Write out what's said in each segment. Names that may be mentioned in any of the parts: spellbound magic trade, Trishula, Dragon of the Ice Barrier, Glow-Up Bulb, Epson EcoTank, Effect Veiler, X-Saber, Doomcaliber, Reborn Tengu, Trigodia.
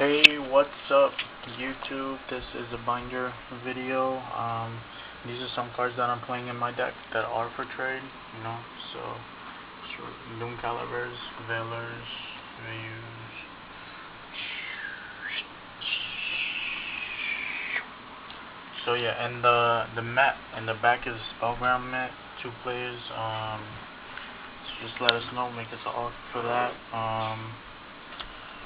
Hey, what's up YouTube? This is a binder video. These are some cards that I'm playing in my deck that are for trade, you know, so Doomcalibers, Veilers, Veius, so yeah, and the mat in the back is a spellbound mat, 2 players, so just let us know, make us an offer for that.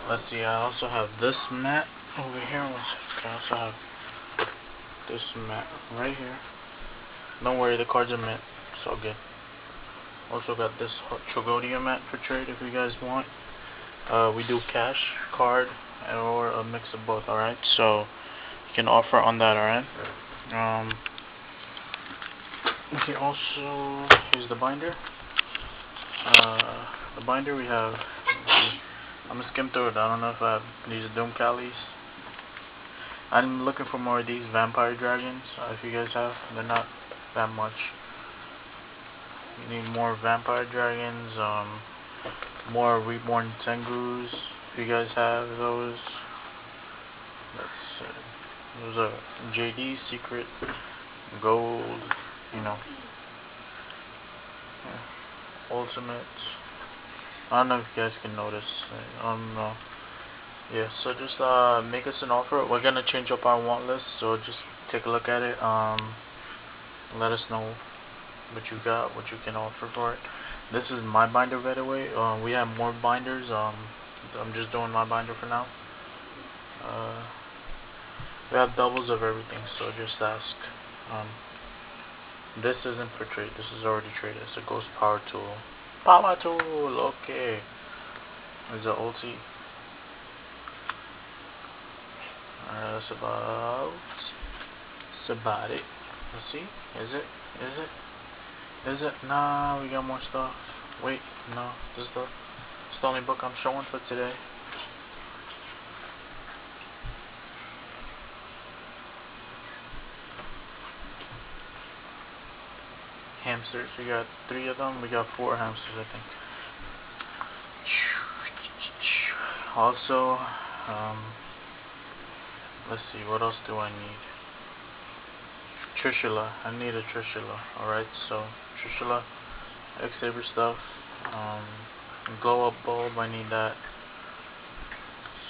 Let's see, I also have this mat over here. I also have this mat right here. Don't worry, the cards are mint. It's all good. Also got this Trigodia mat for trade if you guys want. We do cash, card, or a mix of both, alright? So, you can offer on that, alright? Okay, also, here's the binder. The binder we have... I'm gonna skim through it. I don't know if I have these Doomcalis. I'm looking for more of these vampire dragons. If you guys have, they're not that much. You need more vampire dragons. More Reborn Tengus. If you guys have those, those are JD secret gold. You know, yeah. Ultimate. I don't know if you guys can notice. Yeah, so just make us an offer. We're gonna change up our want list, so just take a look at it. Let us know what you got, what you can offer for it. This is my binder, by the way. We have more binders. I'm just doing my binder for now. We have doubles of everything, so just ask. This isn't for trade. This is already traded. It's a ghost power tool. Power tool, okay. There's an ulti. That's about it. Let's see. Is it? Nah, we got more stuff. Wait, no. This is the only book I'm showing for today. Hamsters, we got 3 of them, we got 4 hamsters, I think. Also, let's see, what else do I need? Trishula, I need a Trishula, alright, so, Trishula, X-Saber stuff, Glow-Up Bulb, I need that,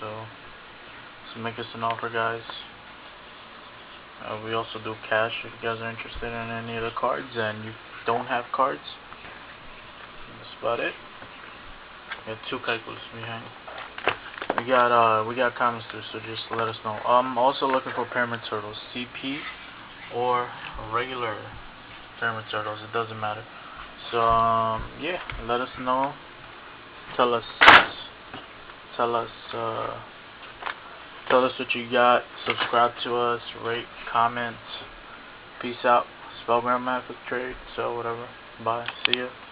so make us an offer, guys. We also do cash if you guys are interested in any of the cards and you don't have cards. That's about it. We got 2 calculus behind. We got comments too, so just let us know. I'm also looking for pyramid turtles, CP or regular pyramid turtles, it doesn't matter. So yeah, let us know. Tell us what you got, subscribe to us, rate, comment, peace out, spellbound magic trade, so whatever, bye, see ya.